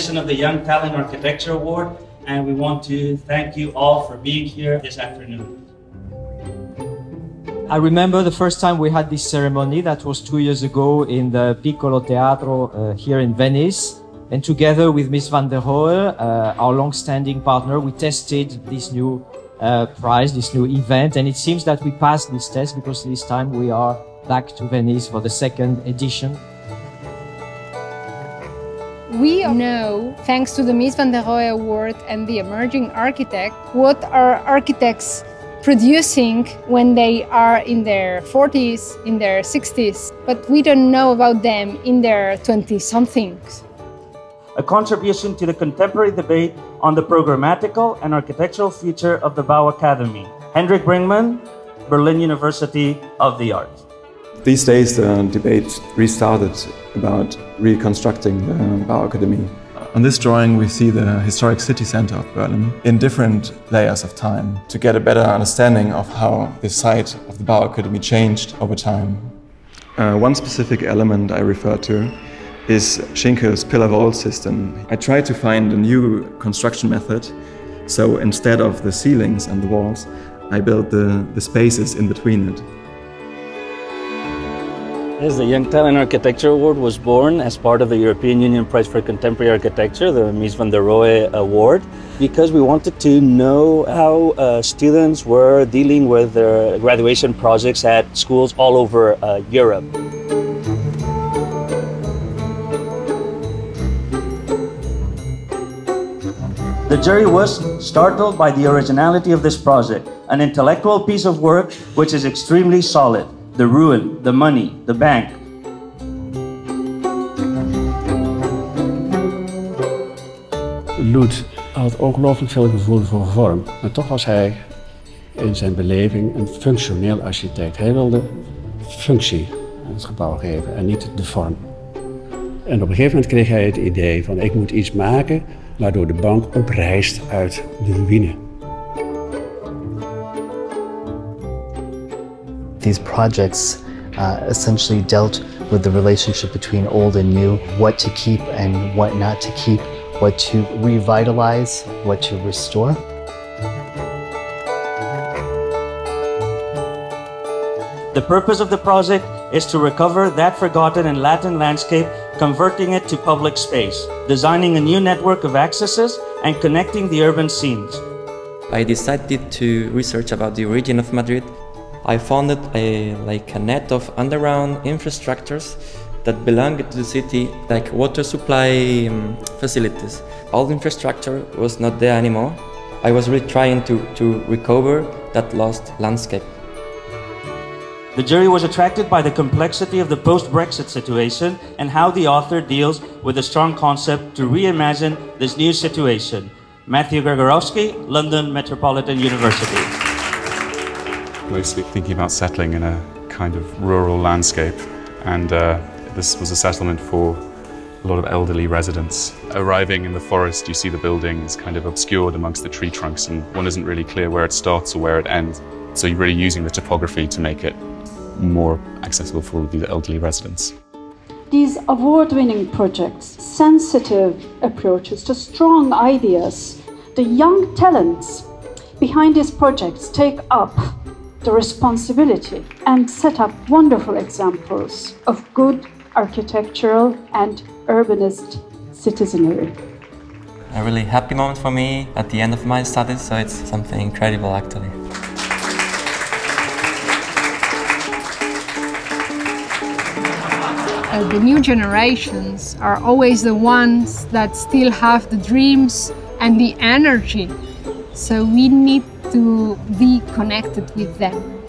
edition of the Young Talent Architecture Award, and we want to thank you all for being here this afternoon. I remember the first time we had this ceremony, that was 2 years ago in the Piccolo Teatro here in Venice. And together with Mies van der Rohe, our long-standing partner, we tested this new prize, this new event. And it seems that we passed this test because this time we are back to Venice for the second edition. We know, thanks to the Mies van der Rohe Award and the Emerging Architect, what our architects producing when they are in their 40s, in their 60s, but we don't know about them in their 20-somethings. A contribution to the contemporary debate on the programmatical and architectural future of the Bauakademie. Hendrik Bringmann, Berlin University of the Arts. These days the debate restarted about reconstructing the Bauakademie. On this drawing, we see the historic city center of Berlin in different layers of time to get a better understanding of how the site of the Bauakademie changed over time. One specific element I refer to is Schinkel's pillar wall system. I tried to find a new construction method, so instead of the ceilings and the walls, I built the spaces in between it. Yes, the Young Talent Architecture Award was born as part of the European Union Prize for Contemporary Architecture, the Mies van der Rohe Award, because we wanted to know how students were dealing with their graduation projects at schools all over Europe. The jury was startled by the originality of this project, an intellectual piece of work which is extremely solid. The ruin, the money, the bank. Loet had ongelooflijk veel gevoel voor vorm, maar toch was hij in zijn beleving een functioneel architect. Hij wilde functie aan het gebouw geven en niet de vorm. En op een gegeven moment kreeg hij het idee van ik moet iets maken waardoor de bank oprijst uit de ruïne. These projects essentially dealt with the relationship between old and new, what to keep and what not to keep, what to revitalize, what to restore. The purpose of the project is to recover that forgotten and Latin landscape, converting it to public space, designing a new network of accesses and connecting the urban scenes. I decided to research about the origin of Madrid. I founded like a net of underground infrastructures that belonged to the city, like water supply facilities. All the infrastructure was not there anymore. I was really trying to recover that lost landscape. The jury was attracted by the complexity of the post-Brexit situation and how the author deals with a strong concept to reimagine this new situation. Matthew Gregorowski, London Metropolitan University. Mostly thinking about settling in a kind of rural landscape, and this was a settlement for a lot of elderly residents. Arriving in the forest, you see the buildings kind of obscured amongst the tree trunks, and one isn't really clear where it starts or where it ends. So you're really using the topography to make it more accessible for the elderly residents. These award-winning projects, sensitive approaches to strong ideas, the young talents behind these projects take up the responsibility and set up wonderful examples of good architectural and urbanist citizenry. A really happy moment for me at the end of my studies, so it's something incredible actually. The new generations are always the ones that still have the dreams and the energy, so we need to be connected with them.